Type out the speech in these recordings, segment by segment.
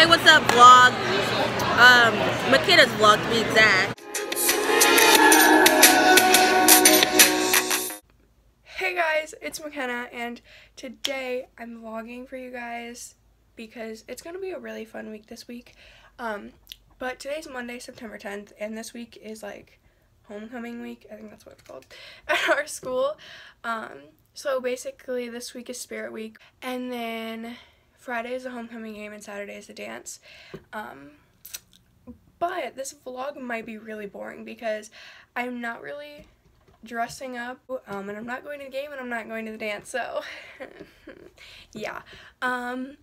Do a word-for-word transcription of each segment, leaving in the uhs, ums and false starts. Hey, what's up, vlog? Um, Makita's vlog, to be exact. Hey guys, it's McKenna, and today I'm vlogging for you guys because it's going to be a really fun week this week. Um, but today's Monday, September tenth, and this week is like homecoming week, I think that's what it's called, at our school. Um, so basically this week is spirit week, and then Friday is the homecoming game and Saturday is the dance. Um, but this vlog might be really boring because I'm not really dressing up, um, and I'm not going to the game and I'm not going to the dance, so yeah. Um,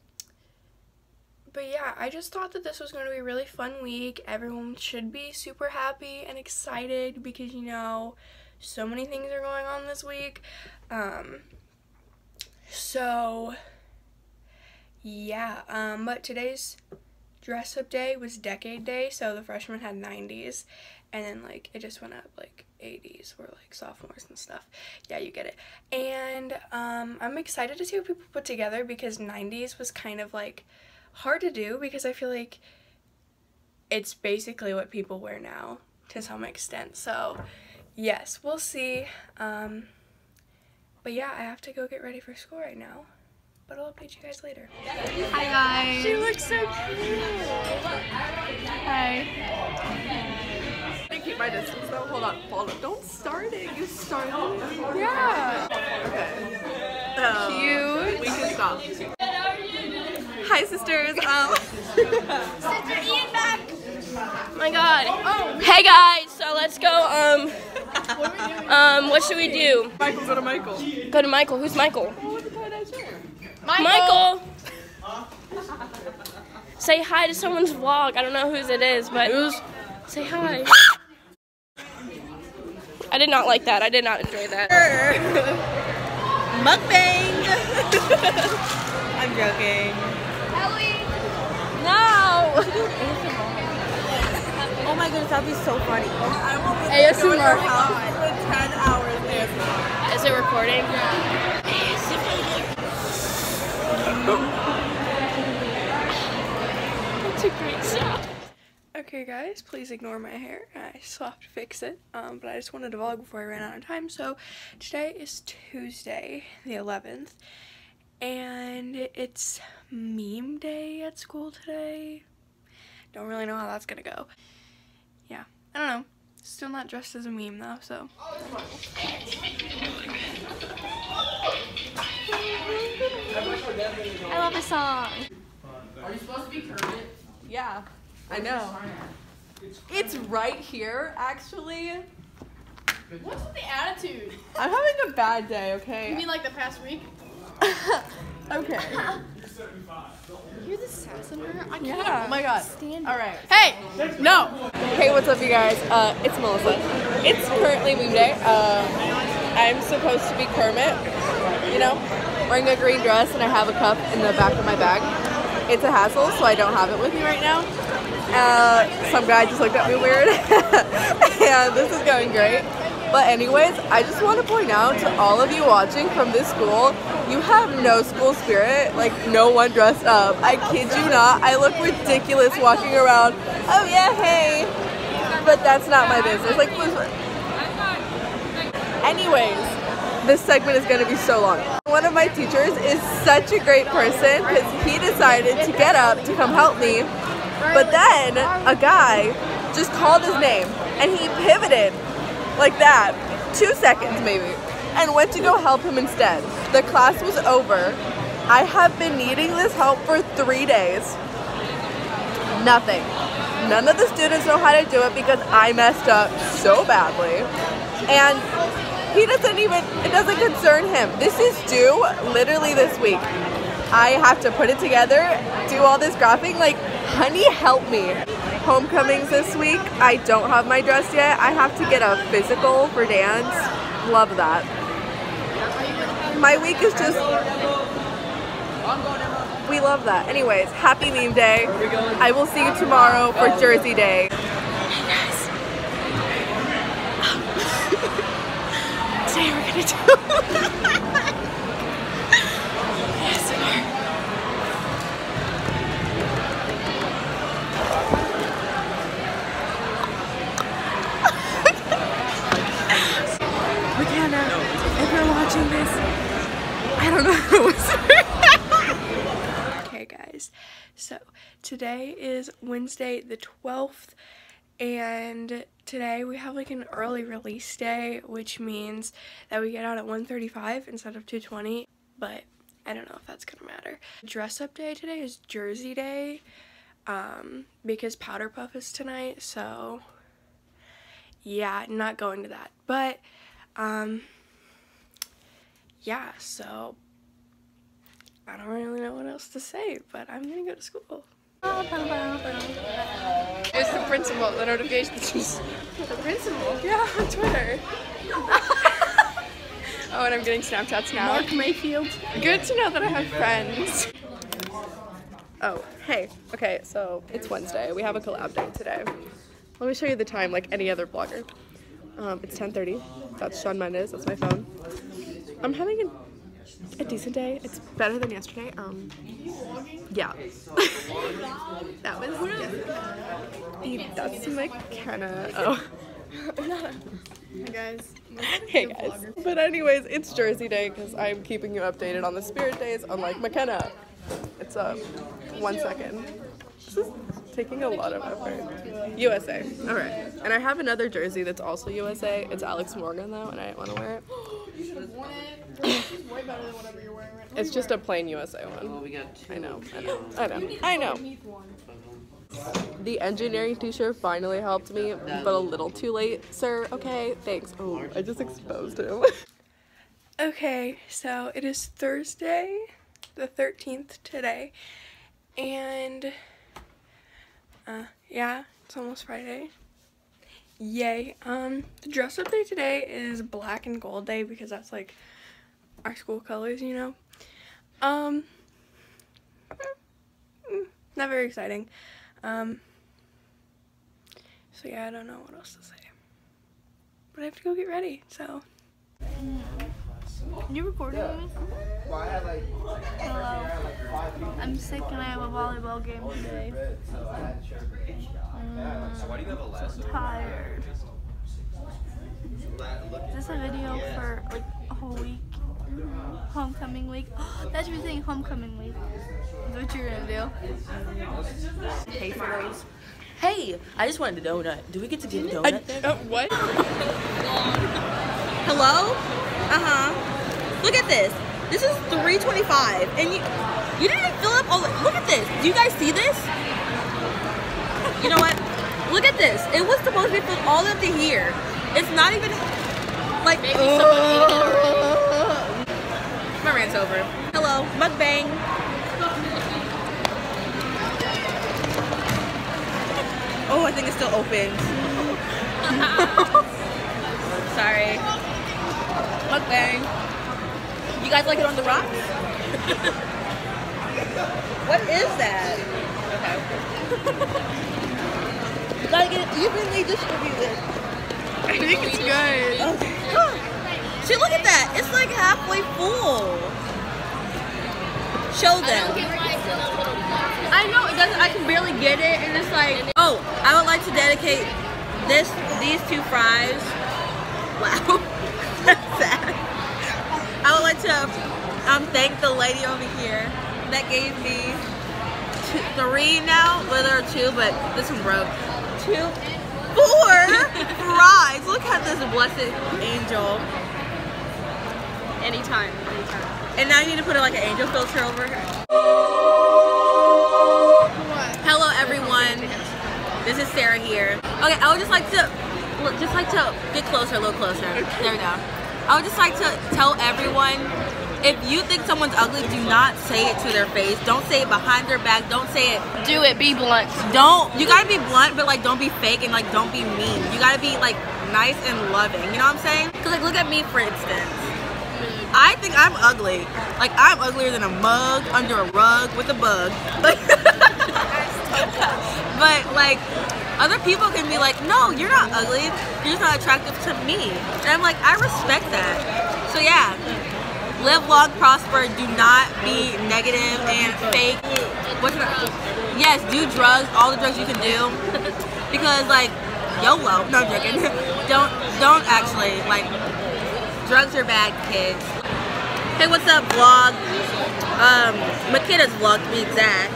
but yeah, I just thought that this was going to be a really fun week. Everyone should be super happy and excited because, you know, so many things are going on this week. Um, so yeah, um, but today's dress up day was decade day, so the freshmen had nineties, and then like it just went up like eighties or like sophomores and stuff. Yeah, you get it. And um I'm excited to see what people put together because nineties was kind of like hard to do because I feel like it's basically what people wear now to some extent. So yes, we'll see. Um but yeah, I have to go get ready for school right now, but I'll update you guys later. Hi guys! She looks so cute! Hi. I'm gonna keep my distance though. Hold on, hold on. Don't start it, you started it. Yeah! Okay. Oh. Cute. We can stop. Hi sisters! Um. Sister Ian back! Oh my god. Oh. Hey guys! So let's go, um, um, what should we do? Michael, go to Michael. Go to Michael. Who's Michael? Michael! Michael. Say hi to someone's vlog. I don't know whose it is, but it was, say hi. I did not like that. I did not enjoy that. Mukbang! I'm joking. Ellie! No! Oh my goodness, that'd be so funny. I won't be able to go in your house for ten hours. A S M R. Is it recording? Yeah. That's a great sound. Okay guys, please ignore my hair. I still have to fix it, um, but I just wanted to vlog before I ran out of time. So today is Tuesday the eleventh, and it's meme day at school today. Don't really know how that's gonna go. Yeah, I don't know. Still not dressed as a meme though, so. I love this song. Are you supposed to be current? Yeah, I know. It's right here, actually. What's with the attitude? I'm having a bad day, okay? You mean like the past week? Okay. You're the sass in her? I can't yeah. Oh my god. Stand all right. Hey! No! Hey, what's up, you guys? Uh, it's Melissa. It's currently meme day. Uh, I'm supposed to be Kermit, you know? Wearing a green dress, and I have a cup in the back of my bag. It's a hassle, so I don't have it with me right now. Uh, some guy just looked at me weird. And this is going great. But anyways, I just want to point out to all of you watching from this school, you have no school spirit. Like, no one dressed up. I kid you not. I look ridiculous walking around. Oh yeah, hey. But that's not my business. Like, anyways. This segment is going to be so long. One of my teachers is such a great person because he decided to get up to come help me, but then a guy just called his name and he pivoted like that, two seconds maybe, and went to go help him instead. The class was over. I have been needing this help for three days. Nothing. None of the students know how to do it because I messed up so badly. And he doesn't even, it doesn't concern him. This is due literally this week. I have to put it together, do all this graphing. Like, honey, help me. Homecomings this week. I don't have my dress yet. I have to get a physical for dance. Love that. My week is just, we love that. Anyways, happy meme day. I will see you tomorrow for Jersey Day. Today we're gonna do A S M R. guys. So today is Wednesday the twelfth, and today we have like an early release day, which means that we get out at one thirty-five instead of two twenty, but I don't know if that's gonna matter. Dress up day today is jersey day, um, because Powder Puff is tonight, so yeah, not going to that. But um, yeah, so I don't really know what else to say, but I'm gonna go to school. It's the principal, the notifications. The principal? Yeah, on Twitter. Oh, and I'm getting Snapchats now. Mark Mayfield. Good to know that I have friends. Oh, hey. Okay, so it's Wednesday. We have a collab day today. Let me show you the time like any other blogger. Um, it's ten thirty. That's Shawn Mendes. That's my phone. I'm having a A decent day. It's better than yesterday. Um, yeah. That was yeah. That's my McKenna. Oh. Hey guys. Hey guys. But anyways, it's Jersey Day because I'm keeping you updated on the spirit days, unlike McKenna. It's up. One second. This is taking a lot of effort. U S A. All right. And I have another jersey that's also U S A. It's Alex Morgan though, and I didn't want to wear it. You should have worn it. She's way better than whatever you're wearing right now. It's just a plain U S A one. Oh, we got two. I know. I know. I know. I know. The engineering teacher finally helped me, but a little too late, sir. Okay, thanks. Oh, I just exposed him. Okay, so it is Thursday, the thirteenth today, and uh, yeah, it's almost Friday. Yay. Um, the dress up day today is black and gold day because that's like our school colors, you know. Um, not very exciting. Um, so yeah, I don't know what else to say. But I have to go get ready, so. Can you record me? Hello. I'm sick and I have a volleyball game today. I'm so tired. Is this a video for like a whole week? Homecoming week. Oh, that's what you're saying, homecoming week. That's what you're gonna do. Hey, girls. Hey, I just wanted a donut. Do we get to get a donut? I, uh, what? Hello? Uh-huh. Look at this. This is three twenty-five, and you you didn't even fill up all. Look at this. Do you guys see this? You know what? Look at this. It was supposed to be filled all up to here. It's not even like maybe uh, someone ate it. My rant's over. Hello, mukbang. Oh, I think it's still open. Sorry. Mukbang. You guys like it on the rocks? What is that? Okay. You gotta get it evenly distributed. I think it's good. Okay. See, look at that. It's like halfway full. Show them. I know it doesn't. I can barely get it, and it's like. Oh, I would like to dedicate this, these two fries. Wow, that's sad. I would like to um thank the lady over here that gave me two, three now. Well, there are two, but this one broke. Two, four fries. Look at this blessed angel. Anytime, anytime. And now you need to put like an angel filter over her. Hello everyone. This is Sarah here. Okay, I would just like to, just like to get closer, a little closer. There we go. I would just like to tell everyone, if you think someone's ugly, do not say it to their face. Don't say it behind their back. Don't say it. Do it. Be blunt. Don't. You gotta be blunt, but like don't be fake and like don't be mean. You gotta be like nice and loving. You know what I'm saying? Cause like look at me for instance. I think I'm ugly. Like, I'm uglier than a mug, under a rug, with a bug. But, like, other people can be like, no, you're not ugly. You're just not attractive to me. And I'm like, I respect that. So, yeah. Live, long, prosper. Do not be negative and fake. What's that? Yes, do drugs. All the drugs you can do. Because, like, YOLO. No, I'm joking. don't, don't actually, like... Drugs are bad, kids. Hey, what's up, vlog? um, Makeda's vlog to be exact.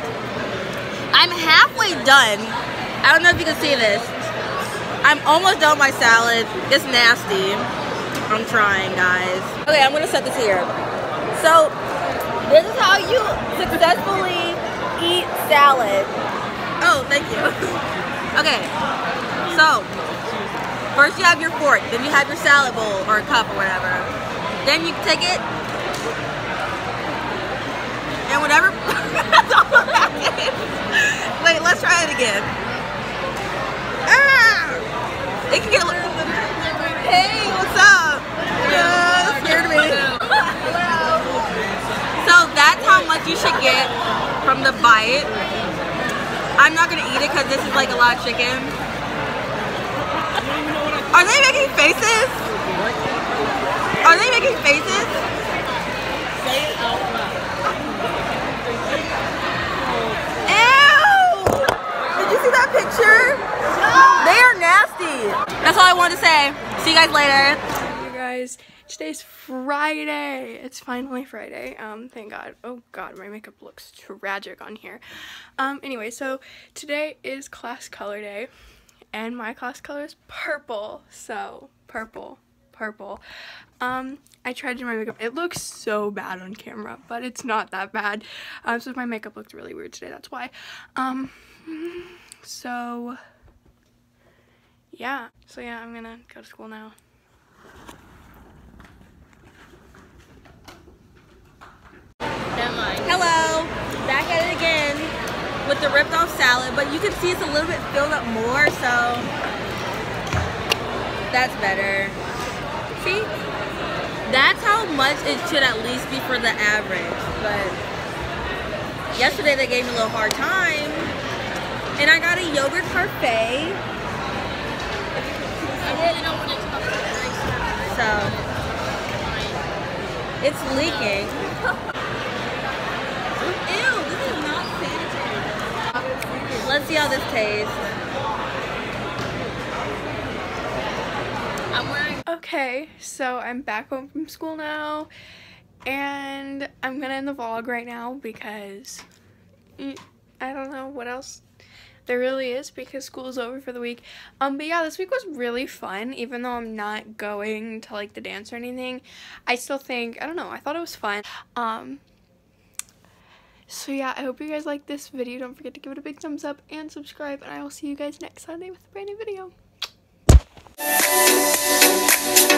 I'm halfway done. I don't know if you can see this. I'm almost done with my salad. It's nasty. I'm trying, guys. Okay, I'm gonna set this here. So, this is how you successfully eat salad. Oh, thank you. Okay, so, first you have your fork, then you have your salad bowl or a cup or whatever. Then you take it, and whatever, that's all that is. Wait, let's try it again. Ah! It can get a little, hey, what's up? Yeah, that scared me. So that's how much you should get from the bite. I'm not gonna eat it because this is like a lot of chicken. Are they making faces? Are they making faces? Say it out loud. Picture. They are nasty. That's all I wanted to say. See you guys later. Hey guys, today's Friday. It's finally Friday. Um, thank God. Oh God, my makeup looks tragic on here. Um, anyway, so today is class color day, and my class color is purple. So purple, purple. Um, I tried to do my makeup. It looks so bad on camera, but it's not that bad. Um, so my makeup looked really weird today. That's why. Um. So, yeah. So, yeah, I'm gonna go to school now. Hello! Back at it again with the ripped off salad, but you can see it's a little bit filled up more, so that's better. See? That's how much it should at least be for the average, but yesterday they gave me a little hard time. And I got a yogurt parfait. So, it's leaking. Ew, this is not sanitary. Let's see how this tastes. Okay, so I'm back home from school now. And I'm gonna end the vlog right now because I don't know what else there really is, because school's over for the week. Um, but yeah, this week was really fun, even though I'm not going to like the dance or anything. I still think, I don't know, I thought it was fun. Um, so yeah, I hope you guys liked this video. Don't forget to give it a big thumbs up and subscribe, and I will see you guys next Sunday with a brand new video.